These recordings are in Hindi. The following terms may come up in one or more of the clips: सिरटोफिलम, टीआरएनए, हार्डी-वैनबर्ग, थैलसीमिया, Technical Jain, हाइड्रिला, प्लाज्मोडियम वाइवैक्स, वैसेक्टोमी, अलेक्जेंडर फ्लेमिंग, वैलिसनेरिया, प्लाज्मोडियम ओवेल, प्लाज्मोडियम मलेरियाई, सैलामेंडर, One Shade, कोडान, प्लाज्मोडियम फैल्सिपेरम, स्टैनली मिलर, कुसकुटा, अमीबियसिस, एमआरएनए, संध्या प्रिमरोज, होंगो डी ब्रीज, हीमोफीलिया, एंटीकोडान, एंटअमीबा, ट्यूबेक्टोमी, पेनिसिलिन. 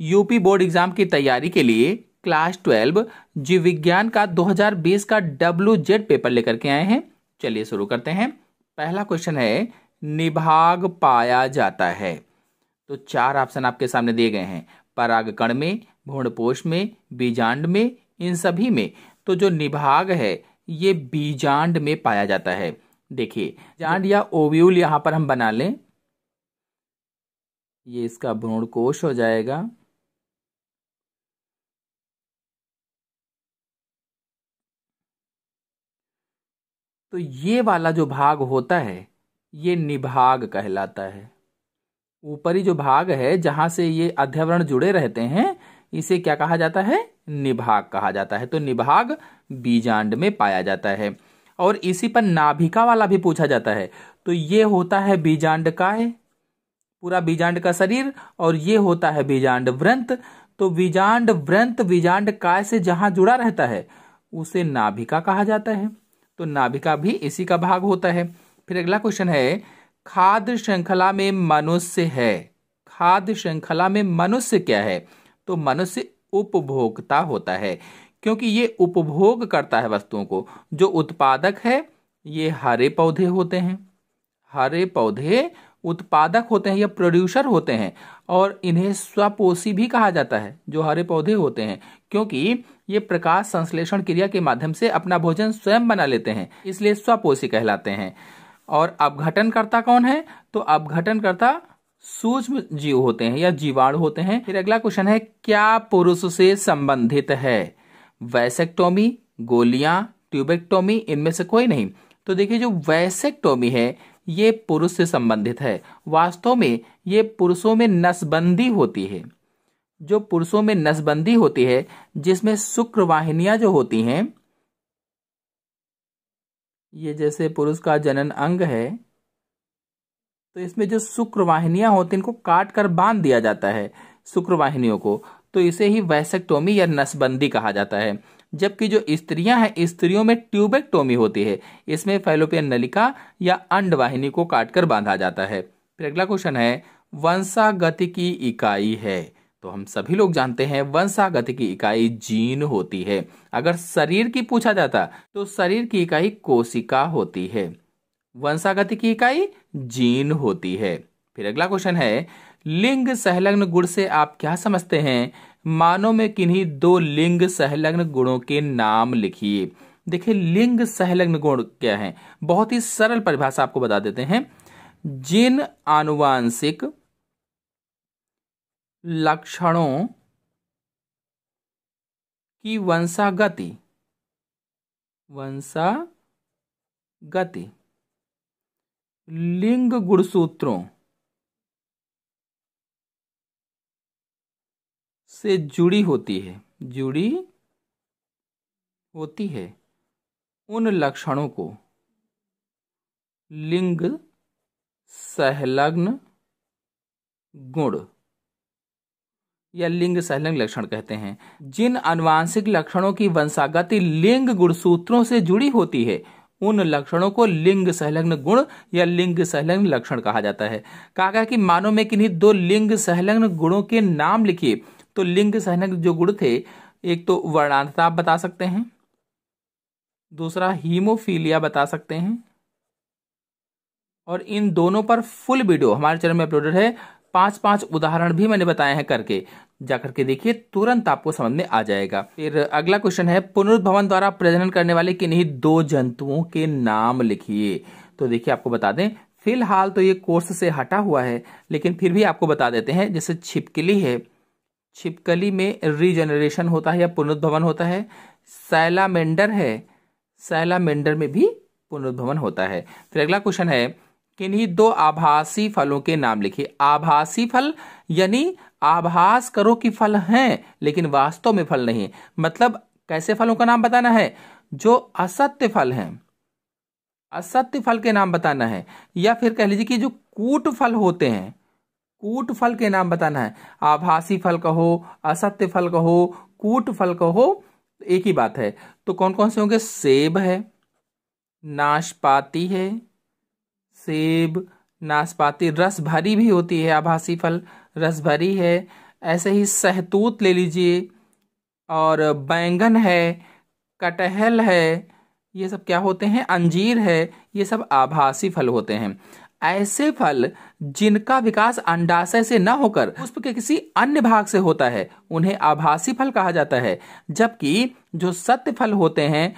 यूपी बोर्ड एग्जाम की तैयारी के लिए क्लास 12 जीव विज्ञान का 2020 का WZ पेपर लेकर के आए हैं। चलिए शुरू करते हैं। पहला क्वेश्चन है निभाग पाया जाता है, तो चार ऑप्शन आपके सामने दिए गए हैं, परागकण में, भ्रूणपोष में, बीजांड में, इन सभी में। तो जो निभाग है ये बीजांड में पाया जाता है। देखिए बीजांड या ओव्यूल यहाँ पर हम बना लें, ये इसका भ्रूणकोष हो जाएगा, तो ये वाला जो भाग होता है ये निभाग कहलाता है। ऊपरी जो भाग है जहां से ये अध्यवरण जुड़े रहते हैं इसे क्या कहा जाता है, निभाग कहा जाता है। तो निभाग बीजांड में पाया जाता है। और इसी पर नाभिका वाला भी पूछा जाता है, तो ये होता है बीजांड काय, पूरा बीजांड का शरीर, और ये होता है बीजांड व्रंत। तो बीजांड व्रंत बीजांड काय से जहां जुड़ा रहता है उसे नाभिका कहा जाता है। तो नाभिका भी इसी का भाग होता है। फिर अगला क्वेश्चन है खाद्य श्रृंखला में मनुष्य है, खाद्य श्रृंखला में मनुष्य क्या है, तो मनुष्य उपभोक्ता होता है, क्योंकि ये उपभोग करता है वस्तुओं को। जो उत्पादक है ये हरे पौधे होते हैं, हरे पौधे उत्पादक होते हैं या प्रोड्यूसर होते हैं, और इन्हें स्वपोषी भी कहा जाता है जो हरे पौधे होते हैं, क्योंकि ये प्रकाश संश्लेषण क्रिया के माध्यम से अपना भोजन स्वयं बना लेते हैं, इसलिए स्वपोषी कहलाते हैं। और अपघटनकर्ता कौन है, तो अपघटनकर्ता सूक्ष्म जीव होते हैं या जीवाणु होते हैं। फिर अगला क्वेश्चन है क्या पुरुष से संबंधित है, वैसेक्टोमी, गोलियां, ट्यूबेक्टोमी, इनमें से कोई नहीं। तो देखिए जो वैसेक्टोमी है ये पुरुष से संबंधित है। वास्तव में ये पुरुषों में नसबंदी होती है, जो पुरुषों में नसबंदी होती है जिसमें शुक्रवाहिनियां जो होती हैं, ये जैसे पुरुष का जनन अंग है तो इसमें जो शुक्रवाहिनियां होती हैं इनको काट कर बांध दिया जाता है शुक्रवाहिनियों को, तो इसे ही वैसेक्टोमी या नसबंदी कहा जाता है। जबकि जो स्त्रियां हैं स्त्रियों में ट्यूबेक्टोमी होती है, इसमें फैलोपियन नलिका या अंडवाहिनी को काटकर बांधा जाता है। फिर अगला क्वेश्चन है वंशागति की इकाई है, तो हम सभी लोग जानते हैं वंशागति की इकाई जीन होती है। अगर शरीर की पूछा जाता तो शरीर की इकाई कोशिका होती है, वंशागति की इकाई जीन होती है। फिर अगला क्वेश्चन है लिंग सहलग्न गुण से आप क्या समझते हैं, मानव में किन्हीं दो लिंग सहलग्न गुणों के नाम लिखिए। देखिए लिंग सहलग्न गुण क्या है, बहुत ही सरल परिभाषा आपको बता देते हैं, जिन आनुवांशिक लक्षणों की वंशागति लिंग गुणसूत्रों से जुड़ी होती है उन लक्षणों को लिंग सहलग्न गुण या लिंग सहलग्न लक्षण कहते हैं। जिन आनुवांशिक लक्षणों की वंशागति लिंग गुणसूत्रों से जुड़ी होती है उन लक्षणों को लिंग सहलग्न गुण या लिंग सहलग्न लक्षण कहा जाता है। कहा गया कि मानव में किन्हीं दो लिंग सहलग्न गुणों के नाम लिखिए, तो लिंग सहलग्न जो गुण थे एक तो वर्णांतता आप बता सकते हैं, दूसरा हीमोफीलिया बता सकते हैं, और इन दोनों पर फुल वीडियो हमारे चैनल में अपलोडेड है, 5-5 उदाहरण भी मैंने बताए हैं करके, जाकर के देखिए तुरंत आपको समझ में आ जाएगा। फिर अगला क्वेश्चन है पुनरुद्भवन द्वारा प्रजनन करने वाले किन्हीं दो जंतुओं के नाम लिखिए। तो देखिए आपको बता दें फिलहाल तो ये कोर्स से हटा हुआ है, लेकिन फिर भी आपको बता देते हैं, जैसे छिपकली है, छिपकली में रीजनरेशन होता है या पुनरुद्भवन होता है। सैलामेंडर है, सैलामेंडर में भी पुनरुद्भवन होता है। फिर अगला क्वेश्चन है किन्हीं दो आभासी फलों के नाम लिखिए। आभासी फल यानी आभास करो कि फल हैं लेकिन वास्तव में फल नहीं है, मतलब कैसे फलों का नाम बताना है, जो असत्य फल हैं असत्य फल के नाम बताना है, या फिर कह लीजिए कि जो कूट फल होते हैं कूट फल के नाम बताना है। आभासी फल कहो, असत्य फल कहो, कूट फल कहो, एक ही बात है। तो कौन कौन से होंगे, सेब है, नाशपाती है, सेब, नाशपाती, रसभरी भी होती है आभासी फल, रसभरी है, ऐसे ही सहतूत ले लीजिए और बैंगन है, कटहल है, ये सब क्या होते हैं, अंजीर है, ये सब आभासी फल होते हैं। ऐसे फल जिनका विकास अंडाशय से न होकर पुष्प के किसी अन्य भाग से होता है उन्हें आभासी फल कहा जाता है, जबकि जो सत्य फल होते हैं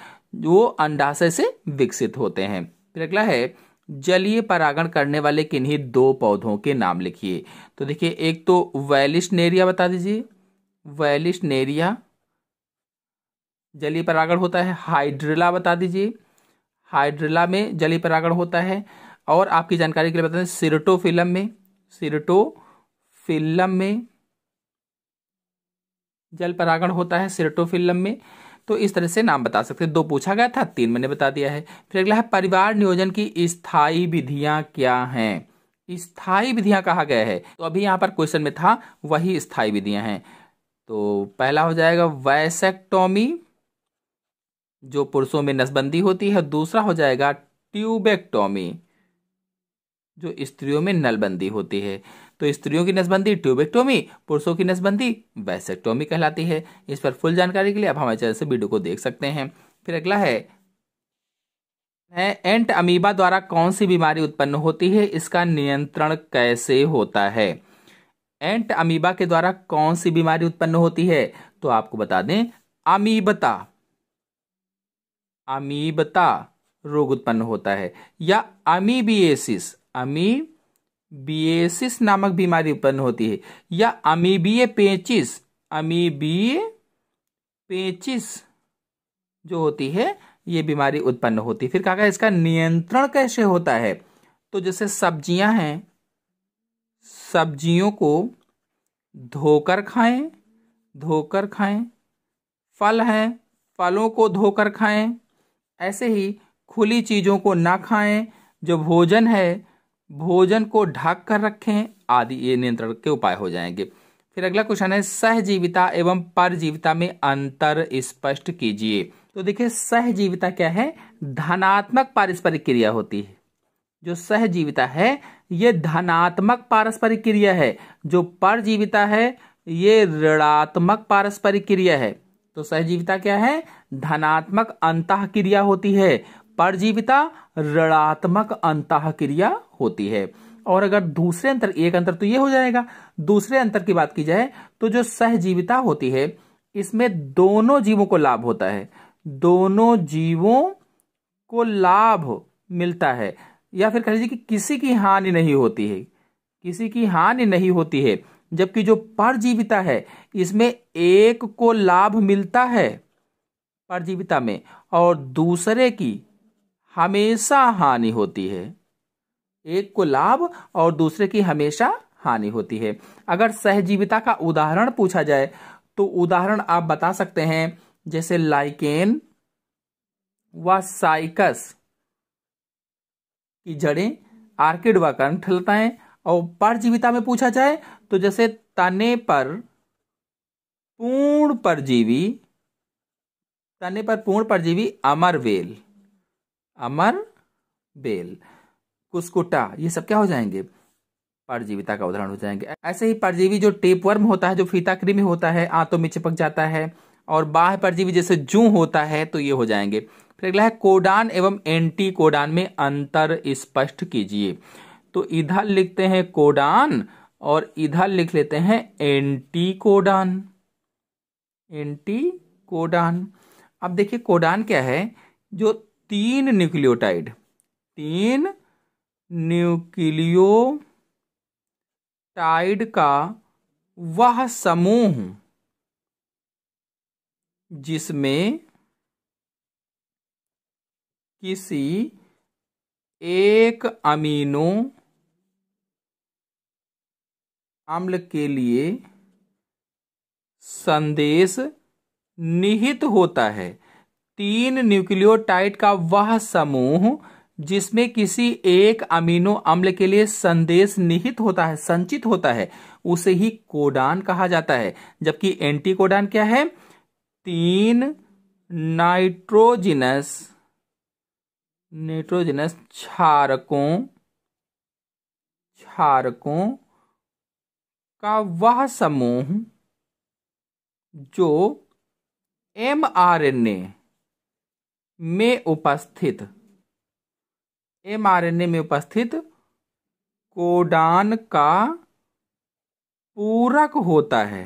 वो अंडाशय से विकसित होते हैं। फिर अगला है जलीय परागण करने वाले किन्हीं दो पौधों के नाम लिखिए। तो देखिए एक तो वैलिसनेरिया बता दीजिए, वैलिसनेरिया जलीय परागण होता है। हाइड्रिला बता दीजिए, हाइड्रिला में जलीय परागण होता है। और आपकी जानकारी के लिए बता दें सिरटोफिलम में, सिरटोफिलम में जल परागण होता है, सिरटोफिलम में। तो इस तरह से नाम बता सकते हैं, दो पूछा गया था, तीन मैंने बता दिया है। फिर अगला है परिवार नियोजन की स्थायी विधियां क्या हैं। स्थायी विधियां कहा गया है, तो अभी यहाँ पर क्वेश्चन में था वही स्थायी विधियां हैं। तो पहला हो जाएगा वैसेक्टोमी, जो पुरुषों में नसबंदी होती है। दूसरा हो जाएगा ट्यूबेक्टोमी, जो स्त्रियों में नलबंदी होती है। तो स्त्रियों की नसबंदी ट्यूबेक्टोमी, पुरुषों की नसबंदी वैसेक्टोमी कहलाती है। इस पर फुल जानकारी के लिए आप हमारे चैनल से वीडियो को देख सकते हैं। फिर अगला है एंटअमीबा द्वारा कौन सी बीमारी उत्पन्न होती है, इसका नियंत्रण कैसे होता है। एंटअमीबा के द्वारा कौन सी बीमारी उत्पन्न होती है, तो आपको बता दें अमीबता, अमीबता रोग उत्पन्न होता है, या अमीबियसिस, अमीबियसिस नामक बीमारी उत्पन्न होती है, या अमीबिये पेचिस, अमीबिये पेचिस जो होती है ये बीमारी उत्पन्न होती है। फिर कहा गया इसका नियंत्रण कैसे होता है, तो जैसे सब्जियां हैं, सब्जियों को धोकर खाएं, धोकर खाएं। फल हैं, फलों को धोकर खाएं। ऐसे ही खुली चीज़ों को ना खाएं, जो भोजन है भोजन को ढक कर रखें आदि, ये नियंत्रण के उपाय हो जाएंगे। फिर अगला क्वेश्चन है सहजीविता एवं परजीविता में अंतर स्पष्ट कीजिए। तो देखिए सहजीविता क्या है, धनात्मक पारस्परिक क्रिया होती है। जो सहजीविता है ये धनात्मक पारस्परिक क्रिया है, जो परजीविता है ये ऋणात्मक पारस्परिक क्रिया है। तो सहजीविता क्या है, धनात्मक अंतः क्रिया होती है, परजीविता ऋणात्मक अंतः क्रिया होती है। और अगर दूसरे अंतर, एक अंतर तो ये हो जाएगा, दूसरे अंतर की बात की जाए तो जो सहजीविता होती है इसमें दोनों जीवों को लाभ होता है, दोनों जीवों को लाभ मिलता है, या फिर कह लीजिए कि किसी की हानि नहीं होती है, किसी की हानि नहीं होती है। जबकि जो परजीविता है इसमें एक को लाभ मिलता है परजीविता में, और दूसरे की हमेशा हानि होती है। एक को लाभ और दूसरे की हमेशा हानि होती है। अगर सहजीविता का उदाहरण पूछा जाए तो उदाहरण आप बता सकते हैं, जैसे लाइकेन व साइकस की जड़ें आर्किड व कंठ लताएं। और परजीविता में पूछा जाए तो जैसे तने पर पूर्ण परजीवी, तने पर पूर्ण परजीवी अमर वेल, अमर बेल, कुसकुटा, ये सब क्या हो जाएंगे, परजीविता का उदाहरण हो जाएंगे। ऐसे ही परजीवी जो टेपवर्म होता है, जो फीता कृमि होता है, आंतों में चिपक जाता है, और बाह्य परजीवी जैसे जूं होता है, तो ये हो जाएंगे। फिर अगला है कोडान एवं एंटी कोडान में अंतर स्पष्ट कीजिए। तो इधर लिखते हैं कोडान और इधर लिख लेते हैं एंटी कोडान, एंटी कोडान। अब देखिए कोडान क्या है, जो तीन न्यूक्लियोटाइड, तीन न्यूक्लियोटाइड का वह समूह जिसमें किसी एक अमीनो अम्ल के लिए संदेश निहित होता है। तीन न्यूक्लियोटाइड का वह समूह जिसमें किसी एक अमीनो अम्ल के लिए संदेश निहित होता है, संचित होता है, उसे ही कोडान कहा जाता है। जबकि एंटी कोडान क्या है, तीन नाइट्रोजिनस, नाइट्रोजिनस क्षारकों, क्षारकों का वह समूह जो एमआरएनए में उपस्थित कोडान का पूरक होता है,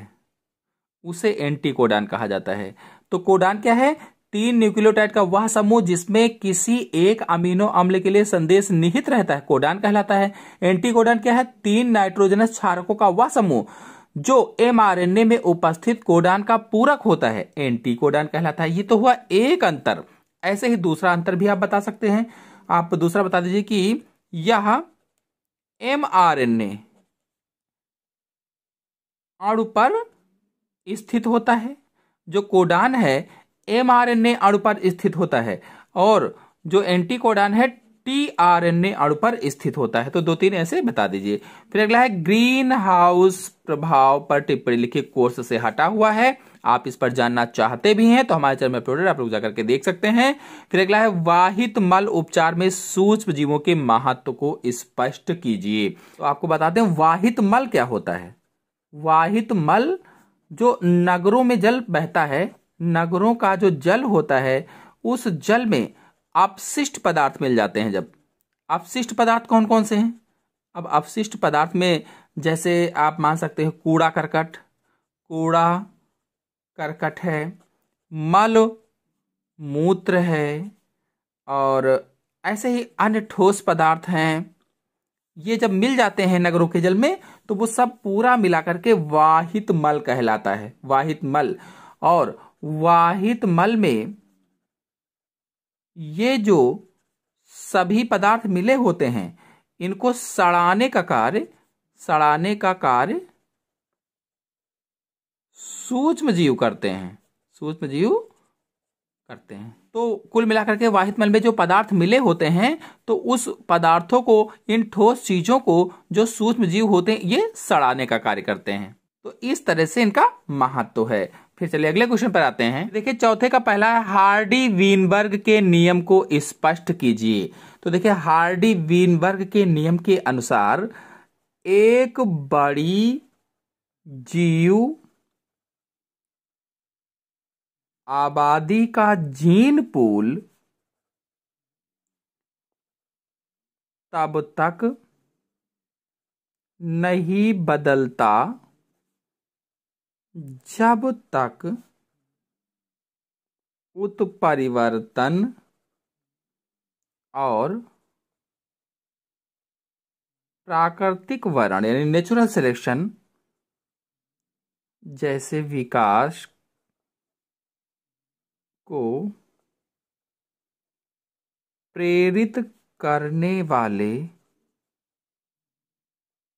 उसे एंटीकोडान कहा जाता है। तो कोडान क्या है? तीन न्यूक्लियोटाइड का वह समूह जिसमें किसी एक अमीनो अम्ल के लिए संदेश निहित रहता है, कोडान कहलाता है। एंटीकोडान क्या है? तीन नाइट्रोजनस क्षारकों का वह समूह जो एमआरएनए में उपस्थित कोडान का पूरक होता है, एंटीकोडान कहलाता है। ये तो हुआ एक अंतर। ऐसे ही दूसरा अंतर भी आप बता सकते हैं। आप दूसरा बता दीजिए कि यह एमआरएनए अणु पर स्थित होता है, जो कोडान है एमआरएनए अणु पर स्थित होता है, और जो एंटीकोडान है टीआरएनए अणु पर स्थित होता है। तो दो तीन ऐसे बता दीजिए। फिर अगला है ग्रीन हाउस प्रभाव पर टिप्पणी लिखिए कोर्स से हटा हुआ है। आप इस पर जानना चाहते भी हैं तो हमारे चैनल में अपलोडेड, आप लोग जाकर के देख सकते हैं। फिर अगला है वाहित मल उपचार में सूक्ष्म जीवों के महत्व को स्पष्ट कीजिए। तो आपको बताते हैं वाहित मल क्या होता है। वाहित मल जो नगरों में जल बहता है, नगरों का जो जल होता है उस जल में अपशिष्ट पदार्थ मिल जाते हैं। जब अपशिष्ट पदार्थ कौन कौन से हैं? अब अपशिष्ट पदार्थ में जैसे आप मान सकते हैं कूड़ा करकट, है, मल मूत्र है, और ऐसे ही अन्य ठोस पदार्थ हैं। ये जब मिल जाते हैं नगरों के जल में तो वो सब पूरा मिलाकर के वाहित मल कहलाता है, वाहित मल। और वाहित मल में ये जो सभी पदार्थ मिले होते हैं इनको सड़ाने का कार्य सूक्ष्मजीव करते हैं, तो कुल मिलाकर के वाहित मल में जो पदार्थ मिले होते हैं तो उस पदार्थों को, इन ठोस चीजों को जो सूक्ष्मजीव होते हैं ये सड़ाने का कार्य करते हैं। तो इस तरह से इनका महत्व है। फिर चलिए अगले क्वेश्चन पर आते हैं। देखिए चौथे का पहला है हार्डी-वैनबर्ग के नियम को स्पष्ट कीजिए। तो देखिए हार्डी-वैनबर्ग के नियम के अनुसार एक बड़ी जीव आबादी का जीन पूल तब तक नहीं बदलता जब तक उत्परिवर्तन और प्राकृतिक वर्ण यानी नेचुरल सिलेक्शन जैसे विकास को प्रेरित करने वाले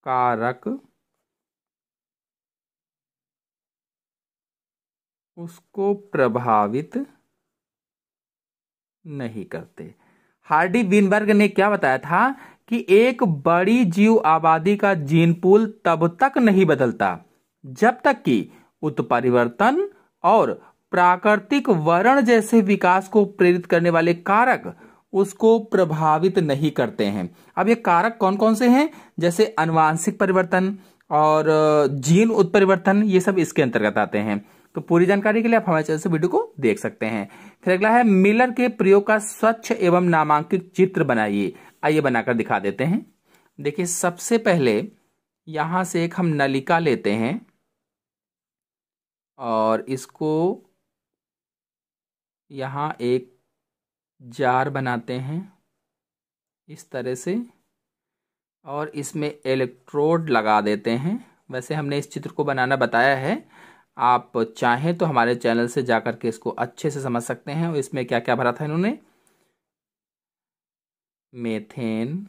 कारक उसको प्रभावित नहीं करते। हार्डी-वैनबर्ग ने क्या बताया था कि एक बड़ी जीव आबादी का जीन पूल तब तक नहीं बदलता जब तक कि उत्परिवर्तन और प्राकृतिक वर्ण जैसे विकास को प्रेरित करने वाले कारक उसको प्रभावित नहीं करते हैं। अब ये कारक कौन कौन से हैं? जैसे अनुवांशिक परिवर्तन और जीन उत्परिवर्तन, ये सब इसके अंतर्गत आते हैं। तो पूरी जानकारी के लिए आप हमारे चैनल से वीडियो को देख सकते हैं। फिर अगला है मिलर के प्रयोग का स्वच्छ एवं नामांकित चित्र बनाइए। आइए बनाकर दिखा देते हैं। देखिए सबसे पहले यहां से एक हम नलिका लेते हैं और इसको यहां एक जार बनाते हैं इस तरह से, और इसमें इलेक्ट्रोड लगा देते हैं। वैसे हमने इस चित्र को बनाना बताया है, आप चाहें तो हमारे चैनल से जाकर के इसको अच्छे से समझ सकते हैं। और इसमें क्या क्या भरा था इन्होंने? मेथेन,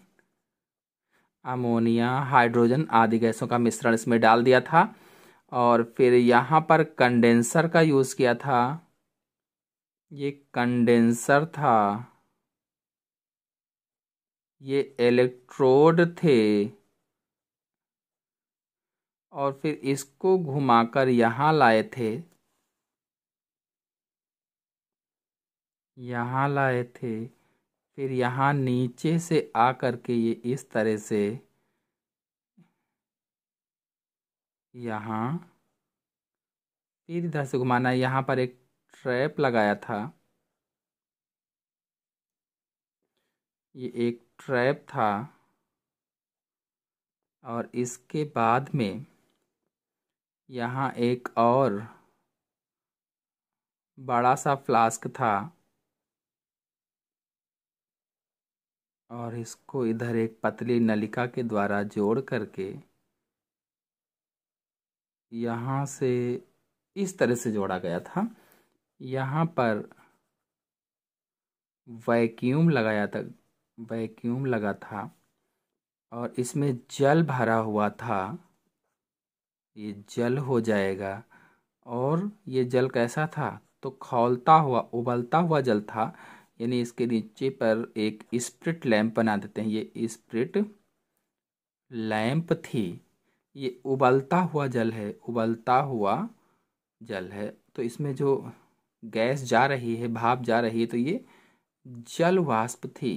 अमोनिया, हाइड्रोजन आदि गैसों का मिश्रण इसमें डाल दिया था, और फिर यहाँ पर कंडेंसर का यूज़ किया था। ये कंडेंसर था, ये इलेक्ट्रोड थे, और फिर इसको घुमाकर यहाँ लाए थे, फिर यहाँ नीचे से आकर के ये इस तरह से यहाँ, फिर इधर से घुमाना है। यहाँ पर एक ट्रैप लगाया था, ये एक ट्रैप था। और इसके बाद में यहाँ एक और बड़ा सा फ्लास्क था और इसको इधर एक पतली नलिका के द्वारा जोड़ करके यहाँ से इस तरह से जोड़ा गया था। यहाँ पर वैक्यूम लगा था और इसमें जल भरा हुआ था। ये जल हो जाएगा और ये जल कैसा था तो खौलता हुआ उबलता हुआ जल था। यानी इसके नीचे पर एक स्प्रिट लैंप बना देते हैं, ये स्प्रिट लैंप थी। ये उबलता हुआ जल है, उबलता हुआ जल है। तो इसमें जो गैस जा रही है, भाप जा रही है, तो ये जल वाष्प थी।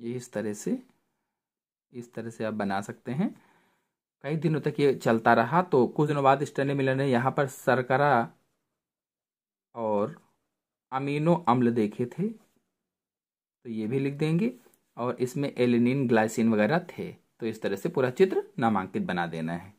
ये इस तरह से आप बना सकते हैं। कई दिनों तक ये चलता रहा। तो कुछ दिनों बाद स्टैनली मिलर ने यहाँ पर शर्करा और अमीनो अम्ल देखे थे, तो ये भी लिख देंगे। और इसमें एलिनिन, ग्लाइसिन वगैरह थे। तो इस तरह से पूरा चित्र नामांकित बना देना है।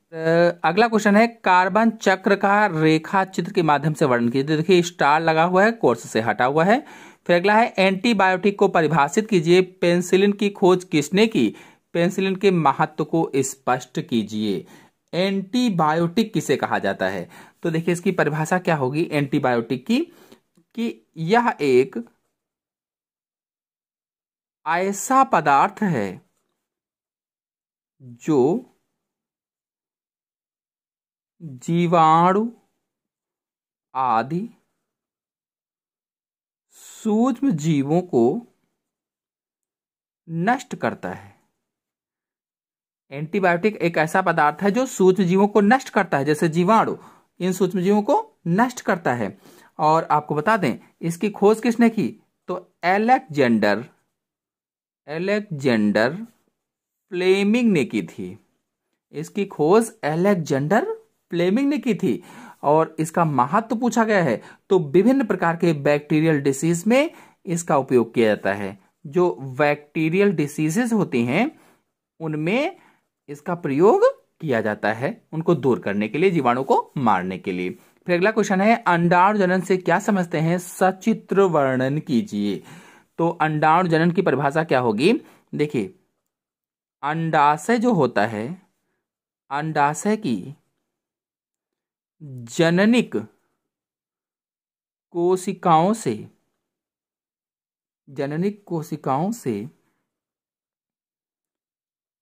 अगला क्वेश्चन है कार्बन चक्र का रेखा चित्र के माध्यम से वर्णन कीजिए। देखिए स्टार लगा हुआ है, कोर्स से हटा हुआ है। फिर अगला है एंटीबायोटिक को परिभाषित कीजिए। पेनिसिलिन की खोज किसने की? पेनिसिलिन के महत्व को स्पष्ट कीजिए। एंटीबायोटिक किसे कहा जाता है? तो देखिए इसकी परिभाषा क्या होगी एंटीबायोटिक की, कि यह एक ऐसा पदार्थ है जो जीवाणु आदि सूक्ष्म जीवों को नष्ट करता है। एंटीबायोटिक एक ऐसा पदार्थ है जो सूक्ष्म जीवों को नष्ट करता है, जैसे जीवाणु इन सूक्ष्म जीवों को नष्ट करता है। और आपको बता दें इसकी खोज किसने की, तो अलेक्जेंडर फ्लेमिंग ने की थी। इसकी खोज अलेक्जेंडर फ्लेमिंग ने की थी। और इसका महत्व पूछा गया है, तो विभिन्न प्रकार के बैक्टीरियल डिसीज में इसका उपयोग किया जाता है। जो बैक्टीरियल डिसीजेस होती हैं उनमें इसका प्रयोग किया जाता है, उनको दूर करने के लिए, जीवाणु को मारने के लिए। फिर अगला क्वेश्चन है अंडाणु जनन से क्या समझते हैं, सचित्र वर्णन कीजिए। तो अंडाणु जनन की परिभाषा क्या होगी? देखिए अंडाशय जो होता है, अंडाशय की जननिक कोशिकाओं से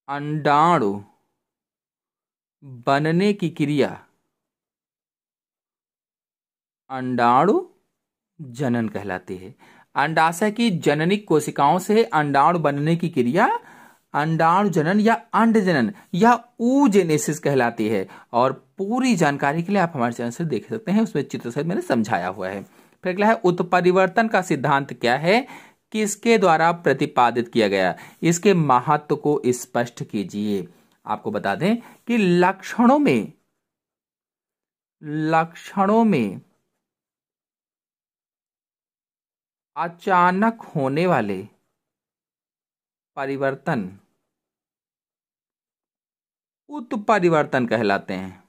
अंडाणु बनने की क्रिया अंडाणु जनन कहलाती है। अंडाशय की जननिक कोशिकाओं से अंडाणु बनने की क्रिया अंडाणु जनन या अंड जनन या ऊजेनेसिस कहलाती है। और पूरी जानकारी के लिए आप हमारे चैनल से देख सकते हैं, उसमें चित्र सहित मैंने समझाया हुआ है। फिर अगला है उत्परिवर्तन का सिद्धांत क्या है, किसके द्वारा प्रतिपादित किया गया, इसके महत्व को स्पष्ट कीजिए। आपको बता दें कि लक्षणों में अचानक होने वाले परिवर्तन उत्परिवर्तन कहलाते हैं।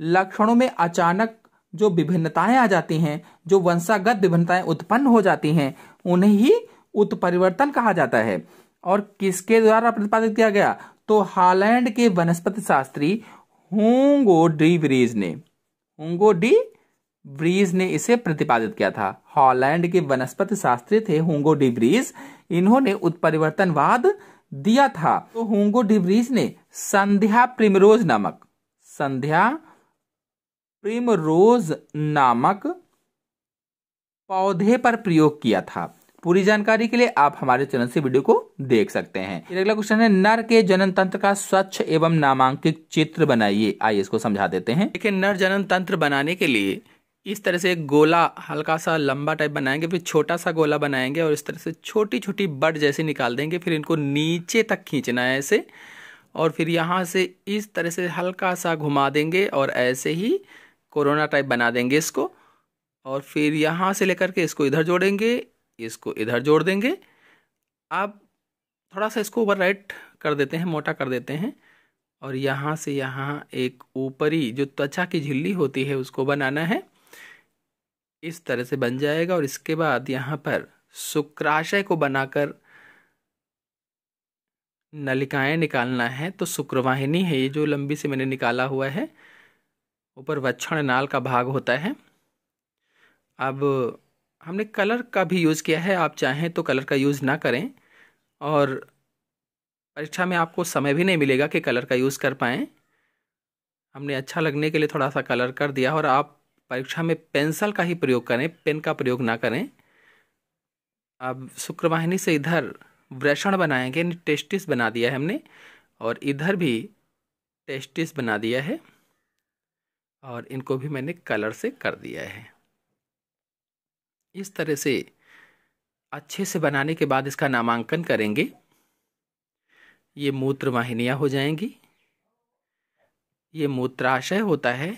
लक्षणों में अचानक जो विभिन्नताएं आ जाती हैं, जो वंशागत विभिन्नताएं उत्पन्न हो जाती हैं, उन्हें ही उत्परिवर्तन कहा जाता है। और किसके द्वारा प्रतिपादित किया गया, तो हॉलैंड के वनस्पति शास्त्री होंगो डी ब्रीज ने इसे प्रतिपादित किया था। हॉलैंड के वनस्पति शास्त्री थे होंगो डी ब्रीज, इन्होंने उत्परिवर्तनवाद दिया था। तो होंगो डी ब्रीज ने संध्या प्रिमरोज नामक पौधे पर प्रयोग किया था। पूरी जानकारी के लिए आप हमारे चैनल से वीडियो को देख सकते हैं। अगला क्वेश्चन है नर के जनन तंत्र का स्वच्छ एवं नामांकित चित्र बनाइए। आइए इसको समझा देते हैं। देखिए नर जनन तंत्र बनाने के लिए इस तरह से एक गोला, हल्का सा लंबा टाइप बनाएंगे, फिर छोटा सा गोला बनाएंगे और इस तरह से छोटी छोटी बड जैसी निकाल देंगे। फिर इनको नीचे तक खींचना है ऐसे और फिर यहाँ से इस तरह से हल्का सा घुमा देंगे और ऐसे ही कोरोना टाइप बना देंगे इसको, और फिर यहाँ से लेकर के इसको इधर जोड़ेंगे, इसको इधर जोड़ देंगे। अब थोड़ा सा इसको ओवरराइट कर देते हैं, मोटा कर देते हैं, और यहाँ से यहाँ एक ऊपरी जो त्वचा की झिल्ली होती है उसको बनाना है। इस तरह से बन जाएगा। और इसके बाद यहाँ पर शुक्राशय को बनाकर नलिकाएं निकालना है। तो शुक्रवाहिनी है ये जो लंबी से मैंने निकाला हुआ है, ऊपर वक्षण नाल का भाग होता है। अब हमने कलर का भी यूज़ किया है, आप चाहें तो कलर का यूज़ ना करें, और परीक्षा में आपको समय भी नहीं मिलेगा कि कलर का यूज़ कर पाएँ। हमने अच्छा लगने के लिए थोड़ा सा कलर कर दिया, और आप परीक्षा में पेंसिल का ही प्रयोग करें, पेन का प्रयोग ना करें। अब शुक्रवाहिनी से इधर वृषण बनाएंगे, टेस्टिस बना दिया है हमने, और इधर भी टेस्टिस बना दिया है, और इनको भी मैंने कलर से कर दिया है। इस तरह से अच्छे से बनाने के बाद इसका नामांकन करेंगे। ये मूत्रवाहिनियाँ हो जाएंगी, ये मूत्राशय होता है,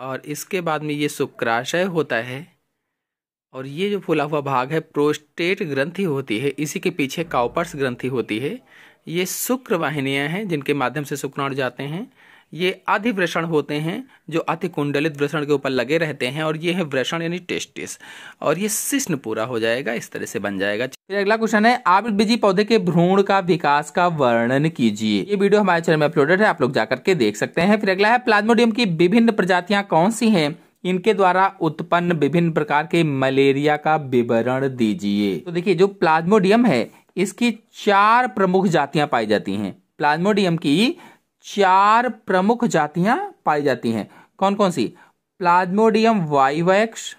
और इसके बाद में ये शुक्राशय होता है, और ये जो फूला हुआ भाग है प्रोस्टेट ग्रंथि होती है, इसी के पीछे काउपर्स ग्रंथि होती है। ये शुक्रवाहिनियाँ हैं जिनके माध्यम से शुक्राणु जाते हैं। ये अधिवृषण होते हैं जो अतिकुंडलित वृषण के ऊपर लगे रहते हैं, और ये है वृषण यानी टेस्टिस, और ये शिश्न पूरा हो जाएगा। इस तरह से बन जाएगा। फिर अगला क्वेश्चन है, आप बीजी पौधे के भ्रूण का विकास का वर्णन कीजिए। ये वीडियो हमारे चैनल में अपलोडेड है, आप लोग जाकर के देख सकते हैं। फिर अगला है, प्लाज्मोडियम की विभिन्न प्रजातियां कौन सी हैं, इनके द्वारा उत्पन्न विभिन्न प्रकार के मलेरिया का विवरण दीजिए। तो देखिए, जो प्लाज्मोडियम है इसकी 4 प्रमुख जातियां पाई जाती हैं। प्लाज्मोडियम की 4 प्रमुख जातियां पाई जाती हैं। कौन कौन सी? प्लाज्मोडियम वाइवैक्स,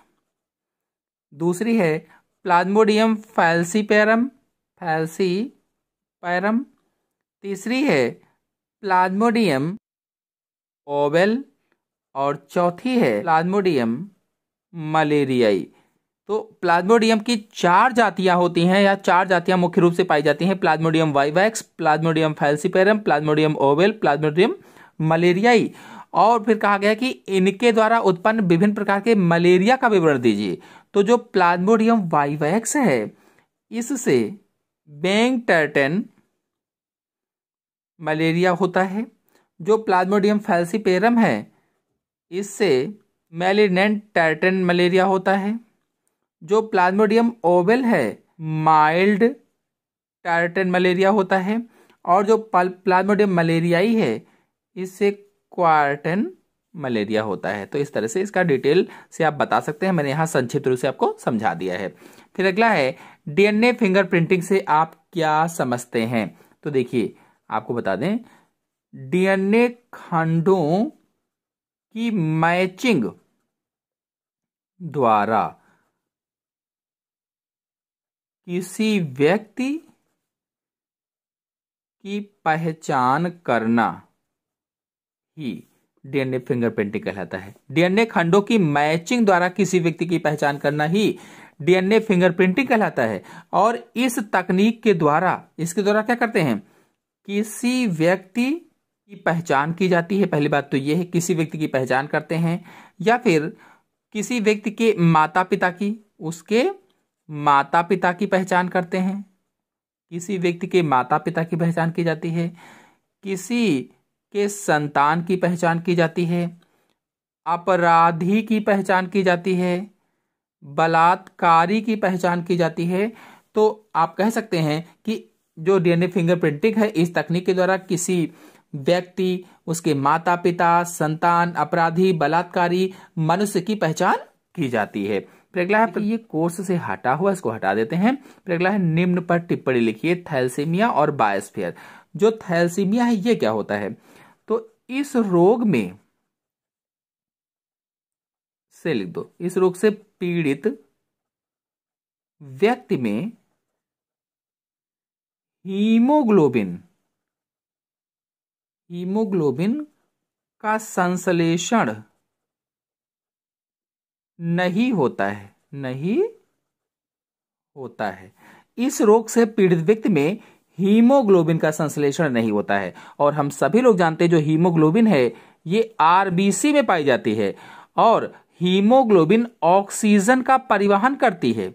दूसरी है प्लाज्मोडियम फैल्सिपेरम, तीसरी है प्लाज्मोडियम ओवेल, और चौथी है प्लाज्मोडियम मलेरियाई। तो प्लाज्मोडियम की 4 जातियां होती हैं, या 4 जातियां मुख्य रूप से पाई जाती हैं। प्लाज्मोडियम वाइवैक्स, प्लाज्मोडियम फैल्सिपेरम, प्लाज्मोडियम ओवेल, प्लाज्मोडियम मलेरियाई। और फिर कहा गया कि इनके द्वारा उत्पन्न विभिन्न प्रकार के मलेरिया का विवरण दीजिए। तो जो प्लाज्मोडियम वाइवैक्स है, इससे बैंक टर्टन मलेरिया होता है। जो प्लाज्मोडियम फैल्सिपेरम है, इससे मैलिनेंट टर्टन मलेरिया होता है। जो प्लाज्मोडियम ओवेल है, माइल्ड टर्टन मलेरिया होता है। और जो प्लाज्मोडियम मलेरियाई है, इससे क्वार्टन मलेरिया होता है। तो इस तरह से इसका डिटेल से आप बता सकते हैं। मैंने यहाँ संक्षिप्त रूप से आपको समझा दिया है। फिर अगला है, डीएनए फिंगरप्रिंटिंग से आप क्या समझते हैं? तो देखिए, आपको बता दें, डीएनए खंडों की मैचिंग द्वारा किसी व्यक्ति की पहचान करना ही डीएनए फिंगरप्रिंटिंग कहलाता है। डीएनए खंडों की मैचिंग द्वारा किसी व्यक्ति की पहचान करना ही डीएनए फिंगरप्रिंटिंग कहलाता है। और इस तकनीक के द्वारा, इसके द्वारा क्या करते हैं, किसी व्यक्ति की पहचान की जाती है। पहली बात तो यह है, किसी व्यक्ति की पहचान करते हैं, या फिर किसी व्यक्ति के माता पिता की, उसके माता पिता की पहचान करते हैं। किसी व्यक्ति के माता पिता की पहचान की जाती है, किसी के संतान की पहचान की जाती है, अपराधी की पहचान की जाती है, बलात्कारी की पहचान की जाती है। तो आप कह सकते हैं कि जो डीएनए फिंगरप्रिंटिंग है, इस तकनीक के द्वारा किसी व्यक्ति, उसके माता पिता, संतान, अपराधी, बलात्कारी, मनुष्य की पहचान की जाती है। फिर है, ये कोर्स से हटा हुआ, इसको हटा देते हैं। फिर है, निम्न पर टिप्पणी लिखिए। थैलसीमिया और बायोस्फीयर। जो थैलसीमिया है, ये क्या होता है? तो इस रोग में से लिख दो, इस रोग से पीड़ित व्यक्ति में हीमोग्लोबिन का संश्लेषण नहीं होता है। इस रोग से पीड़ित व्यक्ति में हीमोग्लोबिन का संश्लेषण नहीं होता है। और हम सभी लोग जानते हैं जो हीमोग्लोबिन है ये आरबीसी में पाई जाती है और हीमोग्लोबिन ऑक्सीजन का परिवहन करती है।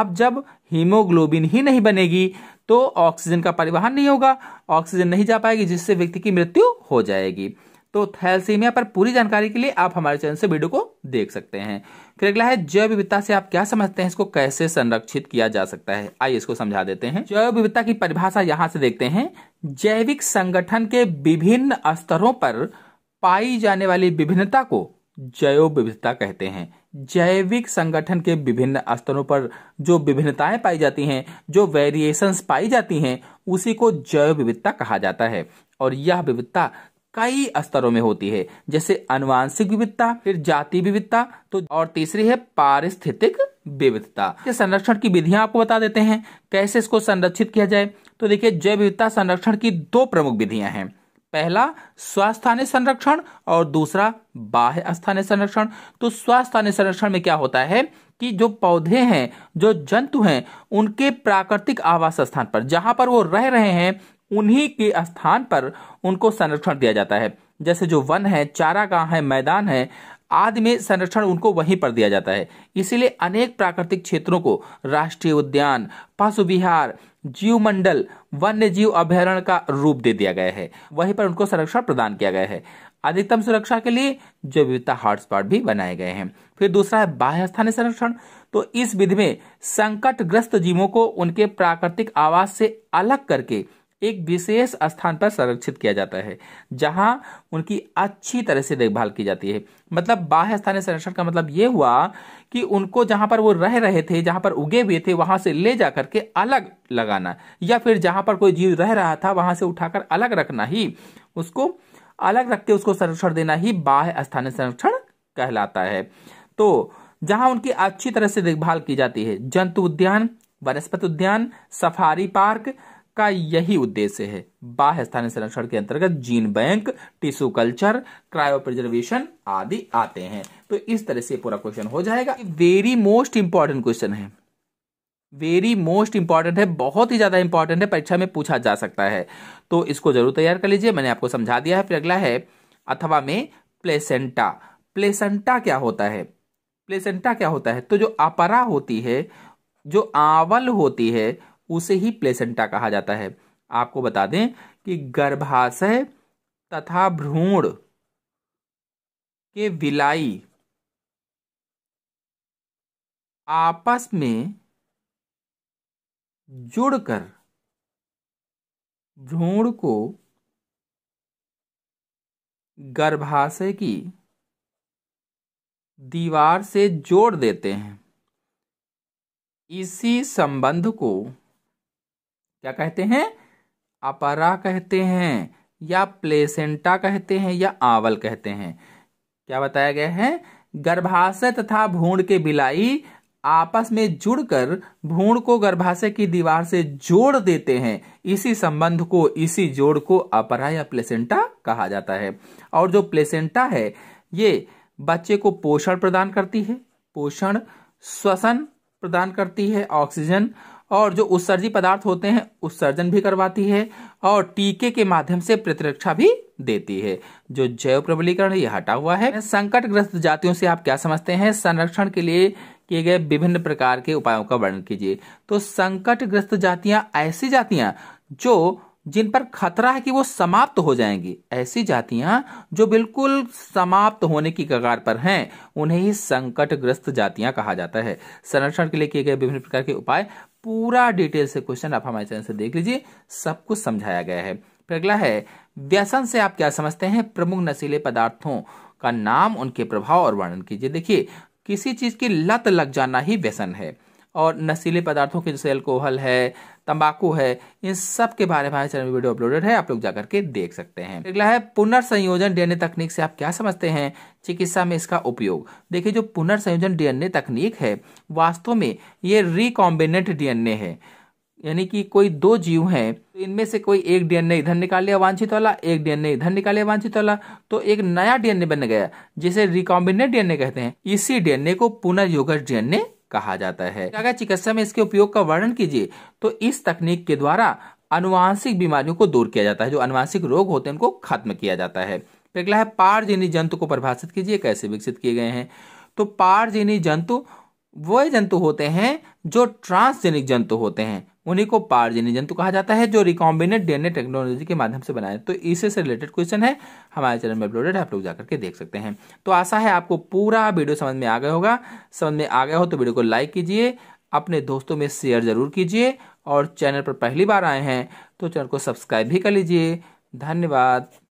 अब जब हीमोग्लोबिन ही नहीं बनेगी तो ऑक्सीजन का परिवहन नहीं होगा, ऑक्सीजन नहीं जा पाएगी, जिससे व्यक्ति की मृत्यु हो जाएगी। तो थैलेसीमिया पर पूरी जानकारी के लिए आप हमारे चैनल से वीडियो को देख सकते हैं। फिर अगला है जैव विविधता से आप क्या समझते हैं, इसको कैसे संरक्षित किया जा सकता है, आइए इसको समझा देते हैं। जैव विविधता की परिभाषा यहां से देखते हैं। जैविक संगठन के विभिन्न स्तरों पर पाई जाने वाली विभिन्नता को जैव विविधता कहते हैं। जैविक संगठन के विभिन्न स्तरों पर जो विभिन्नताएं पाई जाती हैं, जो वेरिएशंस पाई जाती हैं, उसी को जैव विविधता कहा जाता है। और यह विविधता कई स्तरों में होती है, जैसे अनुवांशिक विविधता, फिर जाति विविधता, तो और तीसरी है पारिस्थितिक विविधता। ये संरक्षण की विधियां आपको बता देते हैं कैसे इसको संरक्षित किया जाए। तो देखिए जैव विविधता संरक्षण की दो प्रमुख विधियां हैं, पहला स्वस्थानीय संरक्षण और दूसरा बाह्य स्थानीय संरक्षण। तो स्वस्थानीय संरक्षण में क्या होता है कि जो पौधे हैं, जो जंतु हैं, उनके प्राकृतिक आवास स्थान पर जहां पर वो रह रहे हैं उन्हीं के स्थान पर उनको संरक्षण दिया जाता है। जैसे जो वन है, चारागाह है, मैदान है आदि में संरक्षण उनको वहीं पर दिया जाता है। इसीलिए अनेक प्राकृतिक क्षेत्रों को राष्ट्रीय उद्यान, पशु विहार, जीव मंडल, वन्य जीव अभ्यारण्य का रूप दे दिया गया है, वहीं पर उनको संरक्षण प्रदान किया गया है। अधिकतम सुरक्षा के लिए जैव विविधता हॉटस्पॉट भी बनाए गए हैं। फिर दूसरा है बाह्य स्थानीय संरक्षण। तो इस विधि में संकटग्रस्त जीवों को उनके प्राकृतिक आवास से अलग करके एक विशेष स्थान पर संरक्षित किया जाता है, जहां उनकी अच्छी तरह से देखभाल की जाती है। मतलब बाह्य स्थानीय संरक्षण का मतलब ये हुआ कि उनको जहां पर वो रह रहे थे, जहां पर उगे हुए थे, वहां से ले जाकर के अलग लगाना, या फिर जहां पर कोई जीव रह रहा था वहां से उठाकर अलग रखना ही, उसको अलग रख के उसको संरक्षण देना ही बाह्य स्थानीय संरक्षण कहलाता है। तो जहां उनकी अच्छी तरह से देखभाल की जाती है, जंतु उद्यान, वनस्पति उद्यान, सफारी पार्क का यही उद्देश्य है। बाह्य स्थानीय संरक्षण के अंतर्गत gene bank, tissue culture, cryopreservation आदि आते हैं। तो इस तरह से पूरा क्वेश्चन हो जाएगा। वेरी मोस्ट इंपॉर्टेंट क्वेश्चन है, वेरी मोस्ट इंपॉर्टेंट है, बहुत ही ज्यादा इंपॉर्टेंट है, परीक्षा में पूछा जा सकता है। तो इसको जरूर तैयार कर लीजिए, मैंने आपको समझा दिया है। फिर अगला है अथवा में प्लेसेंटा। प्लेसेंटा क्या होता है? प्लेसेंटा क्या होता है? तो जो अपरा होती है, जो आवल होती है, उसे ही प्लेसेंटा कहा जाता है। आपको बता दें कि गर्भाशय तथा भ्रूण के विलाई आपस में जुड़कर भ्रूण को गर्भाशय की दीवार से जोड़ देते हैं। इसी संबंध को क्या कहते हैं? अपरा कहते हैं, या प्लेसेंटा कहते हैं, या आवल कहते हैं। क्या बताया गया है? गर्भाशय तथा भ्रूण के बिलाई आपस में जुड़कर भ्रूण को गर्भाशय की दीवार से जोड़ देते हैं। इसी संबंध को, इसी जोड़ को अपरा या प्लेसेंटा कहा जाता है। और जो प्लेसेंटा है ये बच्चे को पोषण प्रदान करती है, पोषण, श्वसन प्रदान करती है, ऑक्सीजन, और जो उत्सर्जी पदार्थ होते हैं उत्सर्जन भी करवाती है, और टीके के माध्यम से प्रतिरक्षा भी देती है। जो जैव प्रबलीकरण ये हटा हुआ है। संकटग्रस्त जातियों से आप क्या समझते हैं? संरक्षण के लिए किए गए विभिन्न प्रकार के उपायों का वर्णन कीजिए। तो संकटग्रस्त जातियां ऐसी जातियां जो, जिन पर खतरा है कि वो समाप्त हो जाएंगी, ऐसी जातियां जो बिल्कुल समाप्त होने की कगार पर हैं, उन्हें ही संकटग्रस्त जातियां कहा जाता है। संरक्षण के लिए किए गए विभिन्न प्रकार के उपाय, पूरा डिटेल से क्वेश्चन आप हमारे चैनल से देख लीजिए, सब कुछ समझाया गया है। फिर अगला है व्यसन से आप क्या समझते हैं? प्रमुख नशीले पदार्थों का नाम, उनके प्रभाव और वर्णन कीजिए। देखिए किसी चीज की लत लग जाना ही व्यसन है, और नशीले पदार्थों के जैसे अल्कोहल है, तंबाकू है, इन सब के बारे में हमारे चैनल में वीडियो अपलोडेड है, आप लोग जाकर के देख सकते हैं। अगला है पुनर्संयोजन डीएनए तकनीक से आप क्या समझते हैं? चिकित्सा में इसका उपयोग। देखिए जो पुनर्संयोजन डीएनए तकनीक है, वास्तव में ये रिकॉम्बिनेंट डीएनए है, यानी कि कोई दो जीव हैं, तो इनमें से कोई एक डीएनए इधर निकाल लिया वांछित वाला, एक डीएनए इधर निकाले वांछित वाला, तो एक नया डीएनए बन गया जिसे रिकॉम्बिनेंट डीएनए कहते हैं। इसी डीएनए को पुनर्योगज डीएनए कहा जाता है। अगर चिकित्सा में इसके उपयोग का वर्णन कीजिए। तो इस तकनीक के द्वारा अनुवांशिक बीमारियों को दूर किया जाता है, जो अनुवांशिक रोग होते हैं उनको खत्म किया जाता है। अगला है पारजीवी जंतु को परिभाषित कीजिए, कैसे विकसित किए गए हैं। तो पारजीवी जंतु वह जंतु होते हैं जो ट्रांसजेनिक जंतु होते हैं, उन्हीं को पारजीवी जंतु कहा जाता है, जो रिकॉम्बिनेंट डीएनए टेक्नोलॉजी के माध्यम से बनाए। तो इसी से रिलेटेड क्वेश्चन है, हमारे चैनल में अपलोडेड है, आप लोग जाकर के देख सकते हैं। तो आशा है आपको पूरा वीडियो समझ में आ गया होगा। समझ में आ गया हो तो वीडियो को लाइक कीजिए, अपने दोस्तों में शेयर जरूर कीजिए, और चैनल पर पहली बार आए हैं तो चैनल को सब्सक्राइब भी कर लीजिए। धन्यवाद।